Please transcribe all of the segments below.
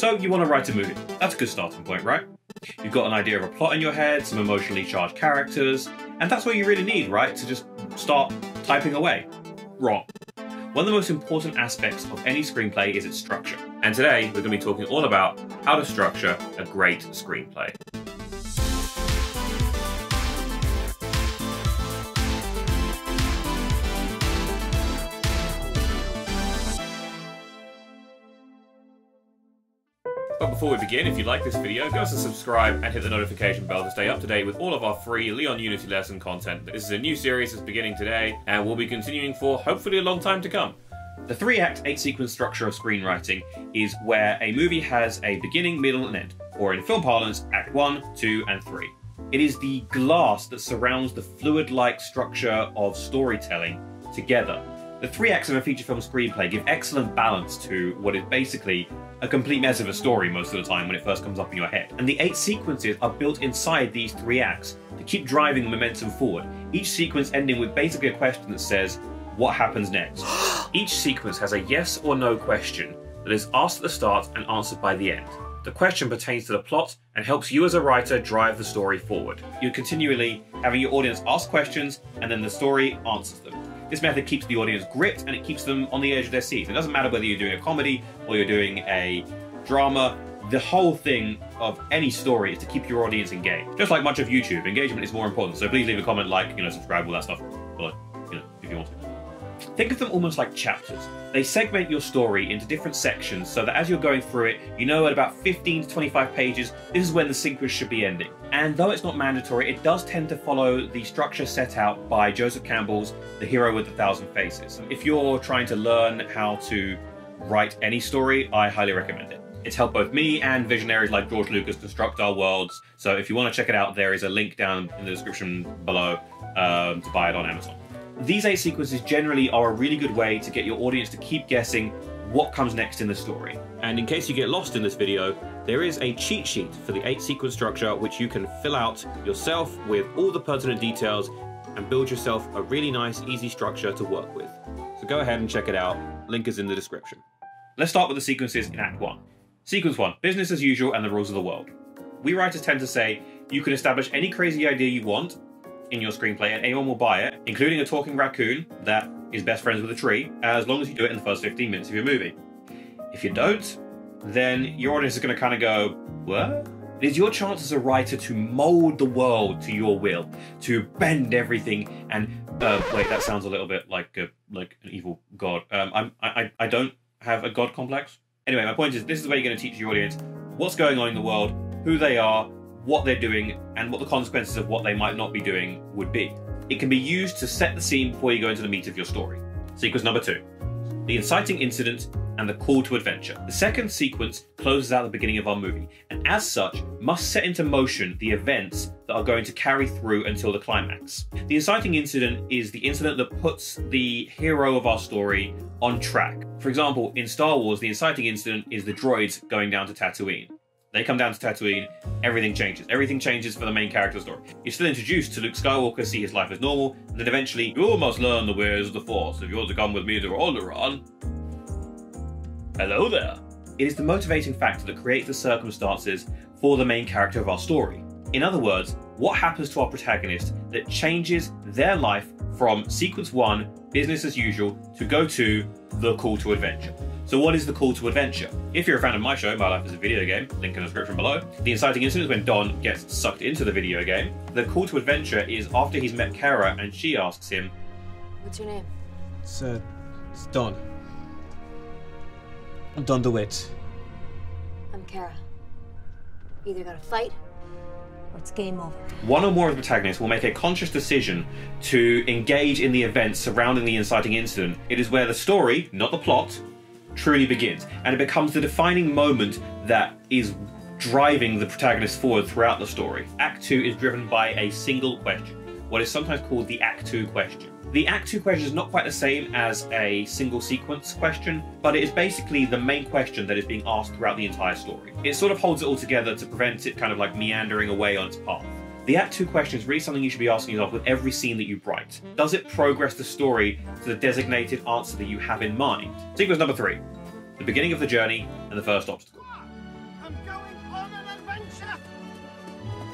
So you want to write a movie. That's a good starting point, right? You've got an idea of a plot in your head, some emotionally charged characters, and that's what you really need, right? To just start typing away. Wrong. One of the most important aspects of any screenplay is its structure. And today, we're going to be talking all about how to structure a great screenplay. But before we begin, if you like this video, go to subscribe and hit the notification bell to stay up to date with all of our free Leon Unity lesson content. This is a new series that's beginning today and will be continuing for hopefully a long time to come. The 3-act, 8-sequence structure of screenwriting is where a movie has a beginning, middle and end, or in film parlance, Act 1, 2 and 3. It is the glass that surrounds the fluid-like structure of storytelling together. The 3 acts of a feature film screenplay give excellent balance to what is basically a complete mess of a story most of the time when it first comes up in your head. And the 8 sequences are built inside these 3 acts to keep driving the momentum forward, each sequence ending with basically a question that says, what happens next? Each sequence has a yes or no question that is asked at the start and answered by the end. The question pertains to the plot and helps you as a writer drive the story forward. You're continually having your audience ask questions and then the story answers them. This method keeps the audience gripped and it keeps them on the edge of their seats. It doesn't matter whether you're doing a comedy or you're doing a drama. The whole thing of any story is to keep your audience engaged. Just like much of YouTube, engagement is more important. So please leave a comment, like, subscribe, all that stuff, or, if you want to. Think of them almost like chapters. They segment your story into different sections so that as you're going through it, at about 15 to 25 pages, this is when the sequence should be ending. And though it's not mandatory, it does tend to follow the structure set out by Joseph Campbell's The Hero With a Thousand Faces. If you're trying to learn how to write any story, I highly recommend it. It's helped both me and visionaries like George Lucas construct our worlds. So if you want to check it out, there is a link down in the description below to buy it on Amazon. These 8 sequences generally are a really good way to get your audience to keep guessing what comes next in the story. And in case you get lost in this video, there is a cheat sheet for the 8-sequence structure which you can fill out yourself with all the pertinent details and build yourself a really nice, easy structure to work with. So go ahead and check it out. Link is in the description. Let's start with the sequences in Act 1. Sequence 1, business as usual and the rules of the world. We writers tend to say, you can establish any crazy idea you want in your screenplay and anyone will buy it, including a talking raccoon that is best friends with a tree, as long as you do it in the first 15 minutes of your movie. If you don't, then your audience is going to kind of go, what? It is your chance as a writer to mold the world to your will, to bend everything and, wait, that sounds a little bit like an evil god. I don't have a god complex. Anyway, my point is, this is where you're going to teach your audience what's going on in the world, who they are, what they're doing and what the consequences of what they might not be doing would be. It can be used to set the scene before you go into the meat of your story. Sequence number 2, the inciting incident and the call to adventure. The second sequence closes out the beginning of our movie and as such must set into motion the events that are going to carry through until the climax. The inciting incident is the incident that puts the hero of our story on track. For example, in Star Wars, the inciting incident is the droids going down to Tatooine. They come down to Tatooine, everything changes. Everything changes for the main character's story. You're still introduced to Luke Skywalker, see his life as normal, and then eventually, you all must learn the ways of the Force if you're to come with me to Alderaan. Hello there. It is the motivating factor that creates the circumstances for the main character of our story. In other words, what happens to our protagonist that changes their life from sequence 1, business as usual, to go to the call to adventure. So what is the call to adventure? If you're a fan of my show, My Life is a Video Game, link in the description below, the inciting incident is when Don gets sucked into the video game. The call to adventure is after he's met Kara and she asks him, what's your name? It's Don. I'm Don DeWitt. I'm Kara. Either gonna fight or it's game over. One or more of the protagonists will make a conscious decision to engage in the events surrounding the inciting incident. It is where the story, not the plot, truly begins, and it becomes the defining moment that is driving the protagonist forward throughout the story. Act 2 is driven by a single question, what is sometimes called the Act 2 question. The Act 2 question is not quite the same as a single sequence question, but it is basically the main question that is being asked throughout the entire story. It sort of holds it all together to prevent it kind of like meandering away on its path. The Act 2 question is really something you should be asking yourself with every scene that you write. Does it progress the story to the designated answer that you have in mind? Sequence number 3, the beginning of the journey and the first obstacle.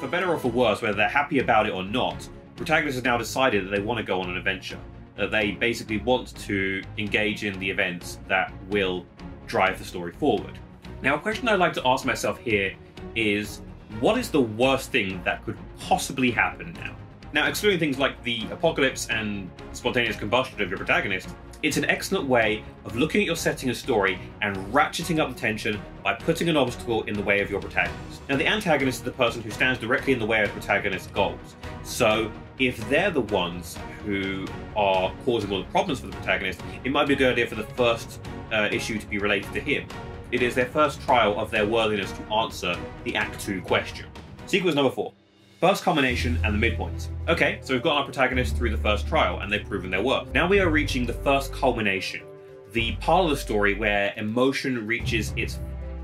For better or for worse, whether they're happy about it or not, protagonists have now decided that they want to go on an adventure. That they basically want to engage in the events that will drive the story forward. Now, a question I'd like to ask myself here is, what is the worst thing that could possibly happen now? Now, excluding things like the apocalypse and spontaneous combustion of your protagonist, it's an excellent way of looking at your setting and story and ratcheting up the tension by putting an obstacle in the way of your protagonist. Now, the antagonist is the person who stands directly in the way of the protagonist's goals. So if they're the ones who are causing all the problems for the protagonist, it might be a good idea for the first issue to be related to him. It is their first trial of their worthiness to answer the Act 2 question. Sequence number 4. First culmination and the midpoint. Okay, so we've got our protagonist through the first trial and they've proven their worth. Now we are reaching the first culmination, the part of the story where emotion reaches its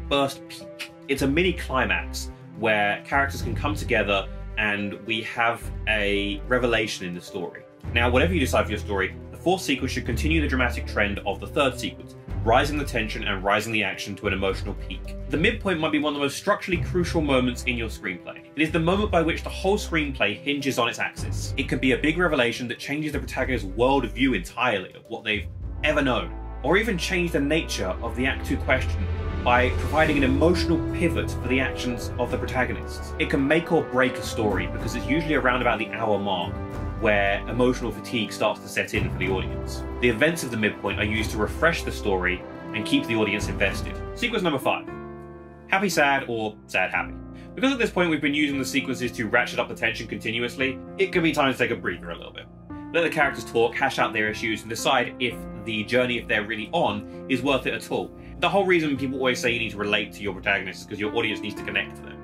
first peak. It's a mini climax where characters can come together and we have a revelation in the story. Now, whatever you decide for your story, the fourth sequence should continue the dramatic trend of the third sequence, rising the tension and rising the action to an emotional peak. The midpoint might be one of the most structurally crucial moments in your screenplay. It is the moment by which the whole screenplay hinges on its axis. It could be a big revelation that changes the protagonist's worldview entirely of what they've ever known, or even change the nature of the Act 2 question by providing an emotional pivot for the actions of the protagonists. It can make or break a story because it's usually around about the hour mark where emotional fatigue starts to set in for the audience. The events of the midpoint are used to refresh the story and keep the audience invested. Sequence number 5. Happy sad or sad happy. Because at this point we've been using the sequences to ratchet up the tension continuously, it can be time to take a breather a little bit. Let the characters talk, hash out their issues, and decide if the journey, if they're really on, is worth it at all. The whole reason people always say you need to relate to your protagonist is because your audience needs to connect to them.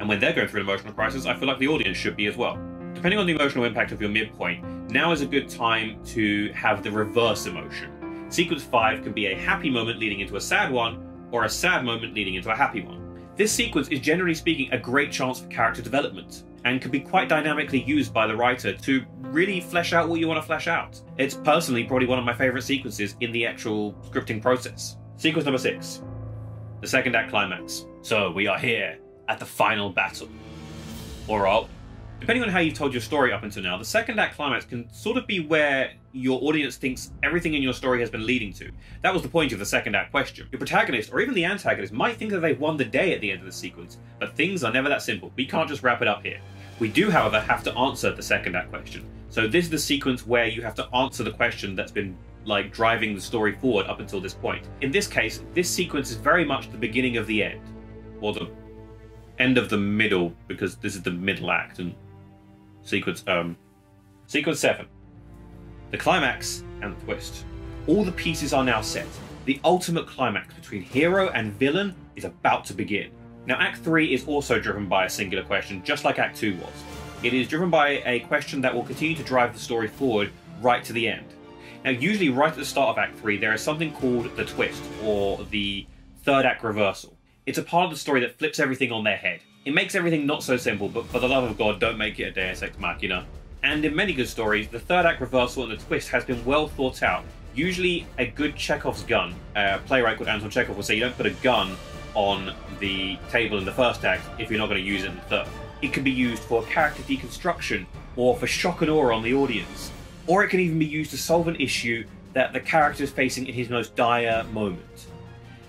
And when they're going through an emotional crisis, I feel like the audience should be as well. Depending on the emotional impact of your midpoint, now is a good time to have the reverse emotion. Sequence 5 can be a happy moment leading into a sad one, or a sad moment leading into a happy one. This sequence is generally speaking a great chance for character development, and can be quite dynamically used by the writer to really flesh out what you want to flesh out. It's personally probably one of my favourite sequences in the actual scripting process. Sequence number 6, the second act climax. So we are here at the final battle. Or are we? Depending on how you've told your story up until now, the second act climax can sort of be where your audience thinks everything in your story has been leading to. That was the point of the second act question. Your protagonist, or even the antagonist, might think that they've won the day at the end of the sequence, but things are never that simple. We can't just wrap it up here. We do, however, have to answer the second act question. So this is the sequence where you have to answer the question that's been like driving the story forward up until this point. In this case, this sequence is very much the beginning of the end, or the end of the middle, because this is the middle act and sequence. Sequence 7, the climax and the twist. All the pieces are now set. The ultimate climax between hero and villain is about to begin. Now, Act 3 is also driven by a singular question, just like Act 2 was. It is driven by a question that will continue to drive the story forward right to the end. Now, usually right at the start of Act 3, there is something called the twist, or the third act reversal. It's a part of the story that flips everything on their head. It makes everything not so simple, but for the love of God, don't make it a Deus Ex Machina. And in many good stories, the third act reversal and the twist has been well thought out. Usually a good Chekhov's gun, a playwright called Anton Chekhov will say you don't put a gun on the table in the first act if you're not going to use it in the third. It can be used for character deconstruction, or for shock and awe on the audience. Or it can even be used to solve an issue that the character is facing in his most dire moment.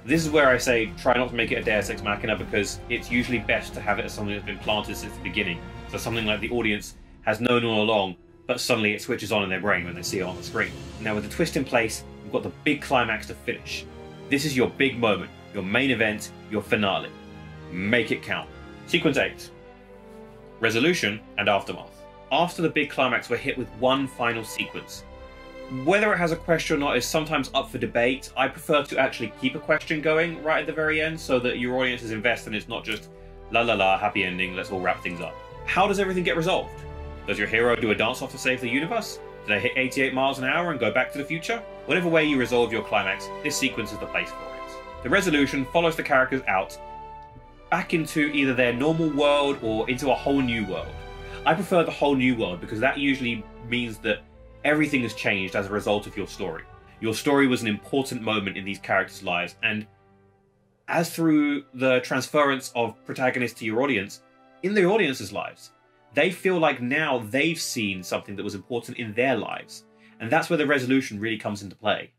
This is where I say try not to make it a Deus Ex Machina, because it's usually best to have it as something that's been planted since the beginning. So something like the audience has known all along, but suddenly it switches on in their brain when they see it on the screen. Now with the twist in place, you've got the big climax to finish. This is your big moment, your main event, your finale. Make it count. Sequence 8, resolution and aftermath. After the big climax, we're hit with one final sequence. Whether it has a question or not is sometimes up for debate. I prefer to actually keep a question going right at the very end so that your audience is invested and it's not just la la la, happy ending, let's all wrap things up. How does everything get resolved? Does your hero do a dance-off to save the universe? Do they hit 88 miles an hour and go back to the future? Whatever way you resolve your climax, this sequence is the place for it. The resolution follows the characters out back into either their normal world or into a whole new world. I prefer the whole new world because that usually means that everything has changed as a result of your story. Your story was an important moment in these characters' lives, and as through the transference of protagonist to your audience, in the audience's lives. They feel like now they've seen something that was important in their lives. And that's where the resolution really comes into play.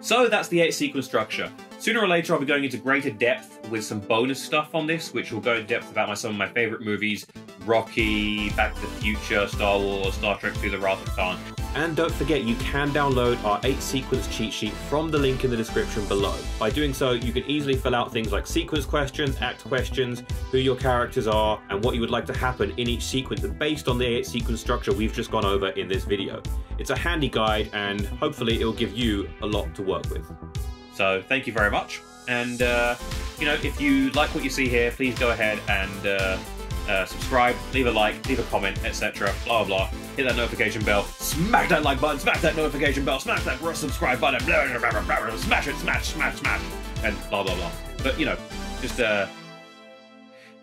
So that's the 8-sequence structure. Sooner or later I'll be going into greater depth with some bonus stuff on this, which will go in depth about some of my favourite movies, Rocky, Back to the Future, Star Wars, Star Trek II, The Wrath of Khan. And don't forget you can download our 8-sequence cheat sheet from the link in the description below. By doing so you can easily fill out things like sequence questions, act questions, who your characters are, and what you would like to happen in each sequence, and based on the 8-sequence structure we've just gone over in this video. It's a handy guide and hopefully it'll give you a lot to work with. So thank you very much, and you know, if you like what you see here, please go ahead and subscribe, leave a like, leave a comment, etc. Blah blah. Hit that notification bell, smack that like button, smack that notification bell, smack that subscribe button, blah, blah, blah, blah, blah, smash it, smash, smash, smash, and blah blah blah. But you know, just if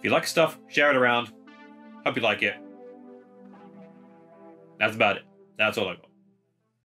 you like stuff, share it around. Hope you like it. That's about it. That's all I got.